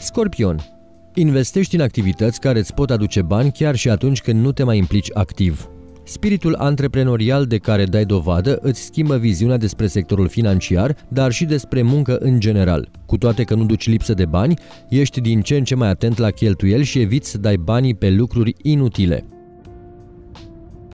Scorpion. Investești în activități care îți pot aduce bani chiar și atunci când nu te mai implici activ. Spiritul antreprenorial de care dai dovadă îți schimbă viziunea despre sectorul financiar, dar și despre muncă în general. Cu toate că nu duci lipsă de bani, ești din ce în ce mai atent la cheltuieli și eviți să dai banii pe lucruri inutile.